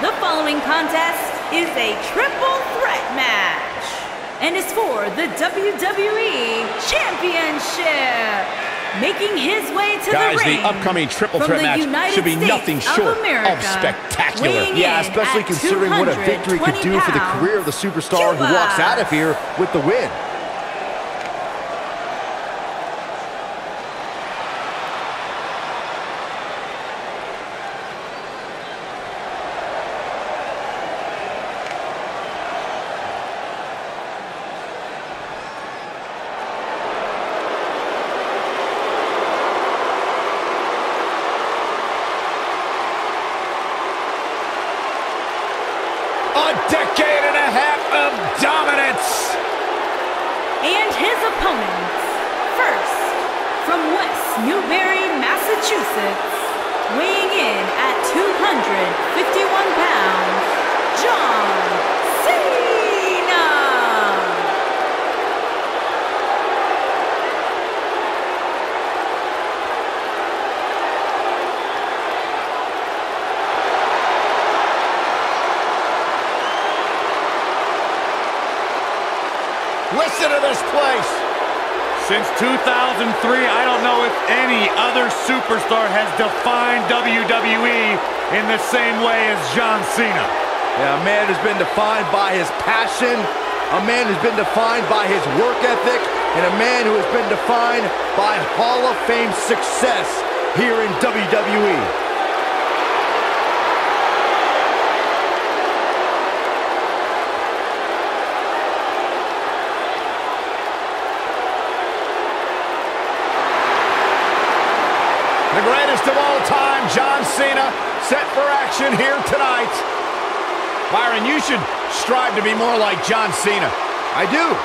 The following contest is a triple threat match and is for the WWE Championship. Making his way to the ring. Guys, the upcoming triple threat match should be nothing short of spectacular. Yeah, especially considering what a victory could do for the career of the superstar who walks out of here with the win. A decade and a half of dominance. And his opponents, first from West Newbury, Massachusetts, weighing in at 251 pounds, John Cena. Listen to this place. Since 2003, I don't know if any other superstar has defined WWE in the same way as John Cena. Yeah, a man who's been defined by his passion, a man who's been defined by his work ethic, and a man who has been defined by Hall of Fame success here in WWE. The greatest of all time, John Cena, set for action here tonight. Byron, you should strive to be more like John Cena. I do.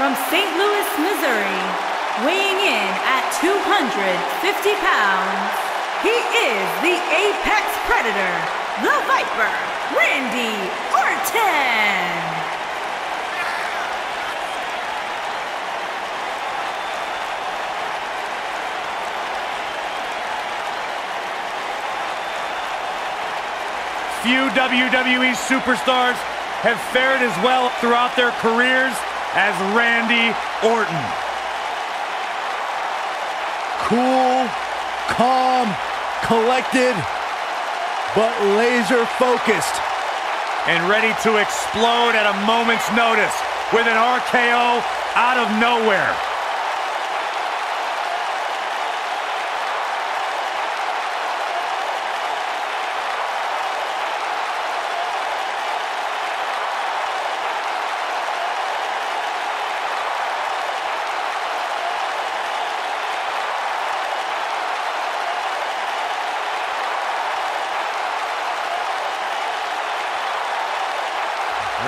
From St. Louis, Missouri, weighing in at 250 pounds, he is the Apex Predator, the Viper, Randy Orton. Few WWE superstars have fared as well throughout their careers as Randy Orton. Cool, calm, collected, but laser focused. And ready to explode at a moment's notice with an RKO out of nowhere.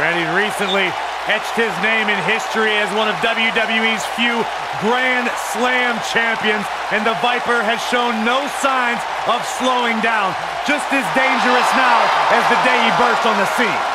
Randy recently etched his name in history as one of WWE's few Grand Slam champions, and the Viper has shown no signs of slowing down. Just as dangerous now as the day he burst on the scene.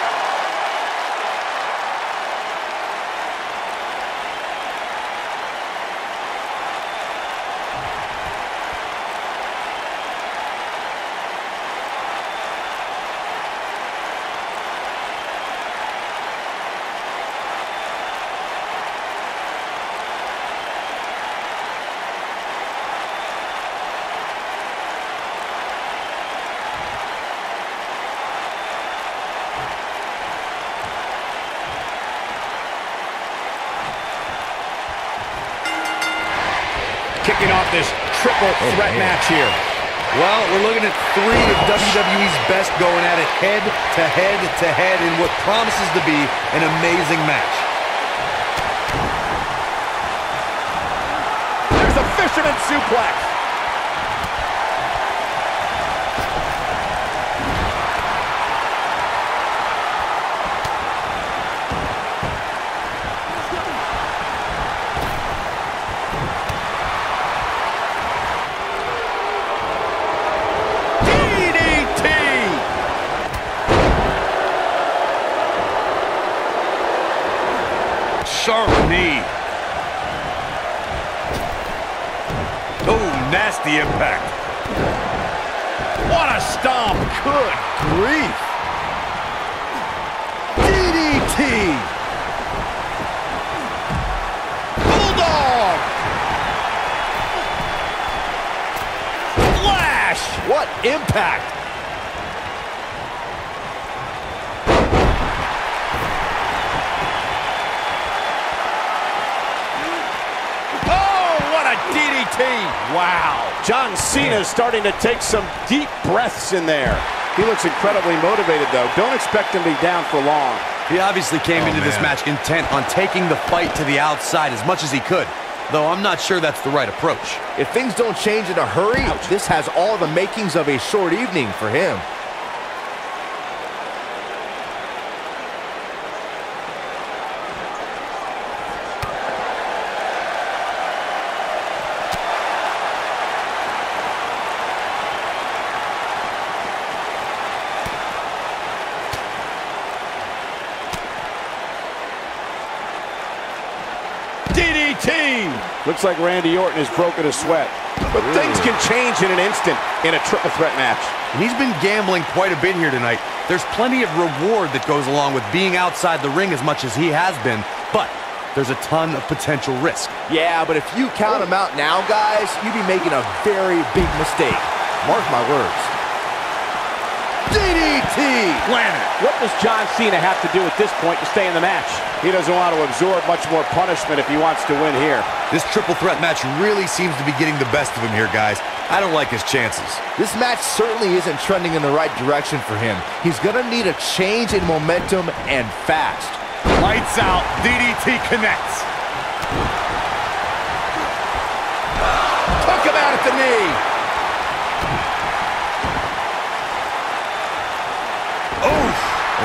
Kicking off this triple threat match here. Well, we're looking at three of WWE's best going at it head to head to head in what promises to be an amazing match. There's a fisherman suplex. sharp knee. Oh, nasty impact. What a stomp. Good grief. DDT. Bulldog. Flash. What impact. Wow. John Cena is starting to take some deep breaths in there. He looks incredibly motivated, though. Don't expect him to be down for long. He obviously came into this match intent on taking the fight to the outside as much as he could, though I'm not sure that's the right approach. If things don't change in a hurry, this has all the makings of a short evening for him. Looks like Randy Orton has broken a sweat. But things can change in an instant in a triple threat match. And he's been gambling quite a bit here tonight. There's plenty of reward that goes along with being outside the ring as much as he has been, but there's a ton of potential risk. Yeah, but if you count him out now, guys, you'd be making a very big mistake. Mark my words. DDT! Planet. What does John Cena have to do at this point to stay in the match? He doesn't want to absorb much more punishment if he wants to win here. This triple threat match really seems to be getting the best of him here, guys. I don't like his chances. This match certainly isn't trending in the right direction for him. He's going to need a change in momentum and fast. Lights out. DDT connects. Took him out at the knee.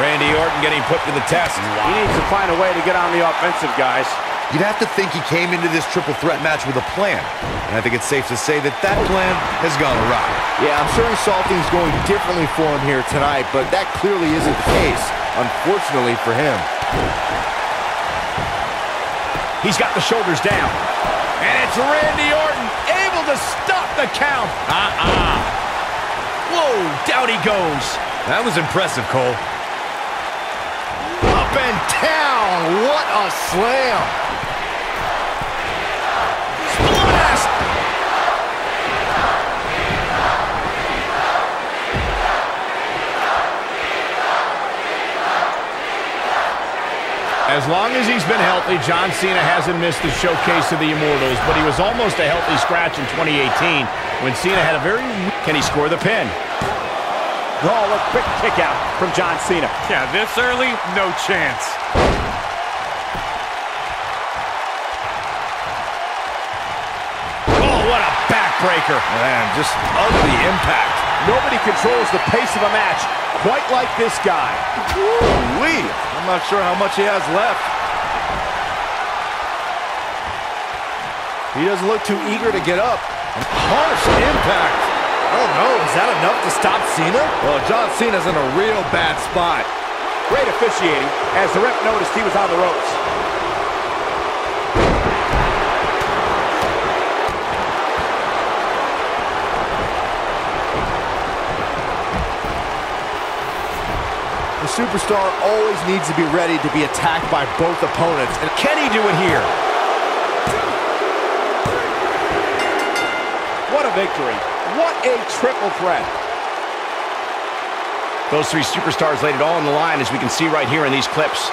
Randy Orton getting put to the test. Wow. He needs to find a way to get on the offensive, guys. You'd have to think he came into this triple threat match with a plan. And I think it's safe to say that that plan has gone awry. Yeah, I'm sure he saw things going differently for him here tonight, but that clearly isn't the case, unfortunately for him. He's got the shoulders down. And it's Randy Orton able to stop the count. Whoa, down he goes. That was impressive, Cole. And down, what a slam! Splash! As long as he's been healthy, John Cena hasn't missed the showcase of the Immortals, but he was almost a healthy scratch in 2018 when Cena had a very... Can he score the pin? Oh, a quick kick out from John Cena. Yeah, this early, no chance. Oh, what a backbreaker. Man, just ugly impact. Nobody controls the pace of a match quite like this guy. Woo-wee. I'm not sure how much he has left. He doesn't look too eager to get up. Harsh impact. Oh no, is that enough to stop Cena? Well, John Cena's in a real bad spot. Great officiating, as the ref noticed he was on the ropes. The superstar always needs to be ready to be attacked by both opponents. And can he do it here? What a victory. What a triple threat. Those three superstars laid it all on the line, as we can see right here in these clips.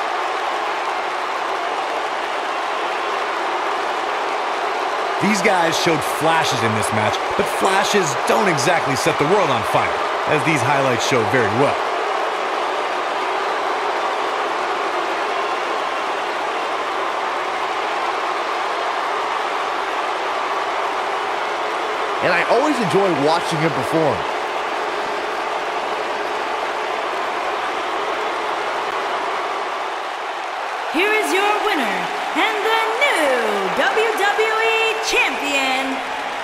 These guys showed flashes in this match, but flashes don't exactly set the world on fire, as these highlights show very well. And I always enjoy watching him perform. Here is your winner and the new WWE Champion.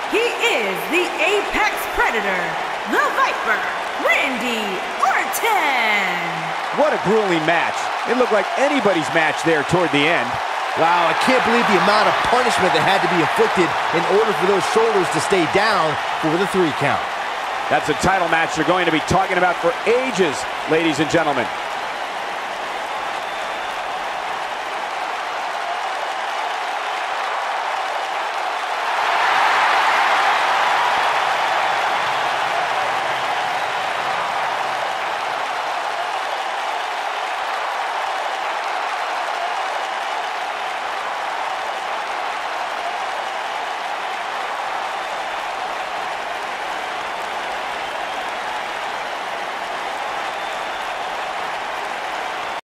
He is the Apex Predator, the Viper, Randy Orton. What a grueling match. It looked like anybody's match there toward the end. Wow, I can't believe the amount of punishment that had to be inflicted in order for those shoulders to stay down for the 3 count. That's a title match you're going to be talking about for ages, ladies and gentlemen.